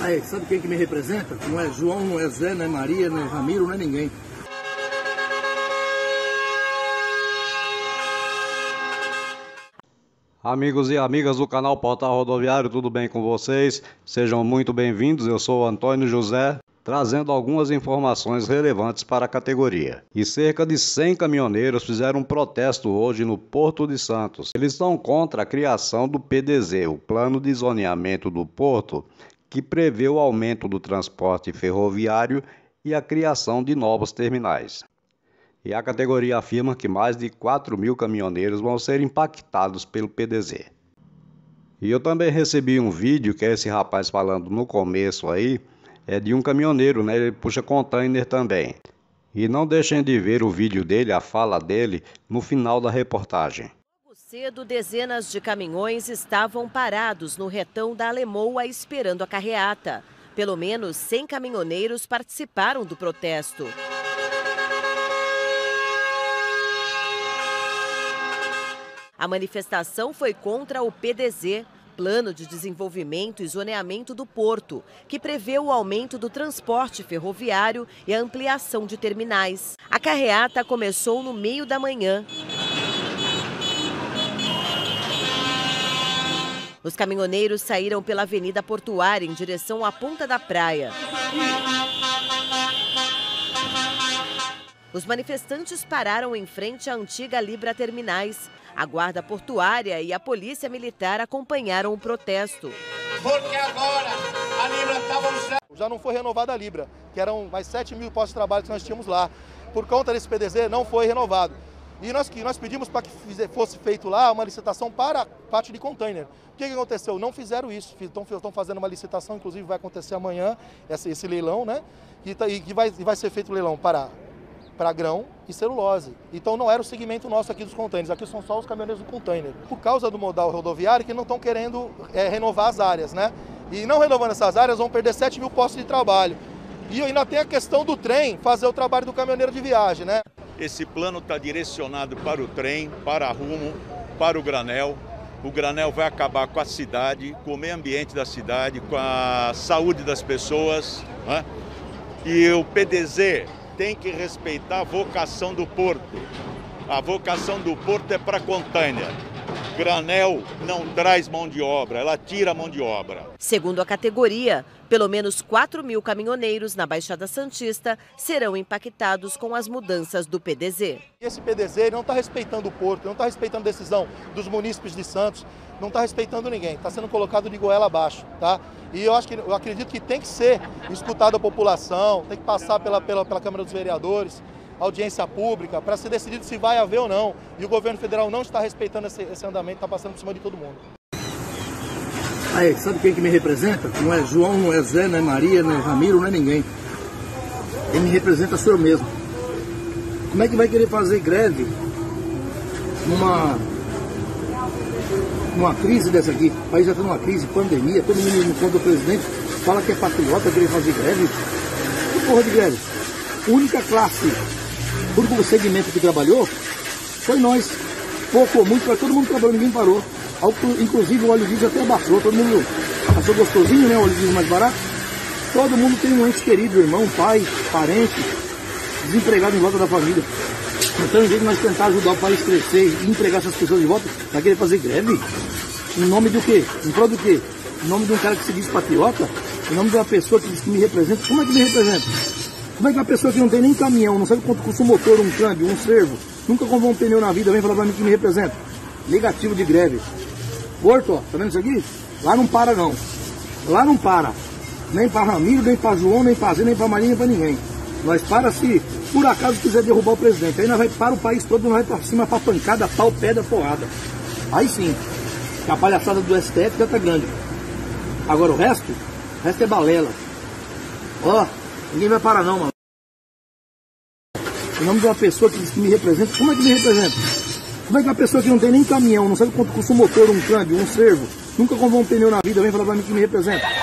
Aí, sabe quem que me representa? Não é João, não é Zé, não é Maria, não é Ramiro, não é ninguém. Amigos e amigas do canal Portal Rodoviário, tudo bem com vocês? Sejam muito bem-vindos, eu sou Antônio José, trazendo algumas informações relevantes para a categoria. E cerca de 100 caminhoneiros fizeram um protesto hoje no Porto de Santos. Eles estão contra a criação do PDZ, o Plano de Zoneamento do Porto, que prevê o aumento do transporte ferroviário e a criação de novos terminais. E a categoria afirma que mais de 4 mil caminhoneiros vão ser impactados pelo PDZ. E eu também recebi um vídeo que é esse rapaz falando no começo aí, é de um caminhoneiro, né? Ele puxa container também. E não deixem de ver o vídeo dele, a fala dele, no final da reportagem. Logo cedo, dezenas de caminhões estavam parados no retão da Alemoa esperando a carreata. Pelo menos 100 caminhoneiros participaram do protesto. A manifestação foi contra o PDZ, Plano de Desenvolvimento e Zoneamento do Porto, que prevê o aumento do transporte ferroviário e a ampliação de terminais. A carreata começou no meio da manhã. Os caminhoneiros saíram pela Avenida Portuária em direção à Ponta da Praia. Os manifestantes pararam em frente à antiga Libra Terminais. A guarda portuária e a polícia militar acompanharam o protesto. Porque agora a Libra estava usada. Já não foi renovada a Libra, que eram mais 7 mil postos de trabalho que nós tínhamos lá. Por conta desse PDZ não foi renovado. E nós pedimos para que fosse feito lá uma licitação para a parte de container. O que aconteceu? Não fizeram isso. Estão fazendo uma licitação, inclusive vai acontecer amanhã esse leilão, né? E vai ser feito o leilão para grão e celulose. Então não era o segmento nosso aqui dos containers, aqui são só os caminhoneiros do container. Por causa do modal rodoviário que não estão querendo renovar as áreas, né? E não renovando essas áreas vão perder 7 mil postos de trabalho. E ainda tem a questão do trem fazer o trabalho do caminhoneiro de viagem, né? Esse plano está direcionado para o trem, para a Rumo, para o Granel. O Granel vai acabar com a cidade, com o meio ambiente da cidade, com a saúde das pessoas, né? E o PDZ tem que respeitar a vocação do porto. A vocação do porto é para container. Granel não traz mão de obra, ela tira a mão de obra. Segundo a categoria, pelo menos 4 mil caminhoneiros na Baixada Santista serão impactados com as mudanças do PDZ. Esse PDZ não está respeitando o porto, não está respeitando a decisão dos munícipes de Santos, não está respeitando ninguém, está sendo colocado de goela abaixo, tá? E eu acredito que tem que ser escutada a população, tem que passar pela Câmara dos Vereadores, audiência pública, para ser decidido se vai haver ou não. E o governo federal não está respeitando esse andamento, está passando por cima de todo mundo. Aí, sabe quem que me representa? Não é João, não é Zé, não é Maria, não é Ramiro, não é ninguém. Quem me representa sou eu mesmo. Como é que vai querer fazer greve numa crise dessa aqui? O país já está numa crise, pandemia, todo mundo contra o presidente, fala que é patriota, querer fazer greve. Que porra de greve? A única classe, o único segmento que trabalhou foi nós. Pouco ou muito, mas todo mundo trabalhou, ninguém parou. Inclusive o óleo diesel até abaixou, todo mundo achou gostosinho, né? O óleo diesel mais barato. Todo mundo tem um ente querido, irmão, pai, parente, desempregado em volta da família. Então, em vez de nós tentar ajudar o país a crescer e empregar essas pessoas de volta, vai querer fazer greve? Em nome do quê? Em prol do quê? Em nome de um cara que se diz patriota? Em nome de uma pessoa que diz que me representa? Como é que me representa? Como é que uma pessoa que não tem nem caminhão, não sabe quanto custa um motor, um câmbio, um servo, nunca comprou um pneu na vida, vem falar pra mim que me representa? Negativo de greve. Porto, ó, tá vendo isso aqui? Lá não para, não. Lá não para. Nem pra Ramiro, nem pra João, nem pra Zé, nem pra Marinha, nem pra ninguém. Nós para se, por acaso, quiser derrubar o presidente. Aí nós vai para o país todo, nós vai pra cima, pra pancada, pau, pedra, porrada. Aí sim. A palhaçada do STF já tá grande. Agora o resto é balela. Ó. Ninguém vai parar não, mano. Em nome de uma pessoa que diz que me representa, como é que me representa? Como é que uma pessoa que não tem nem caminhão, não sabe quanto custa um motor, um câmbio, um servo, nunca comprou um pneu na vida, vem falar pra mim que me representa?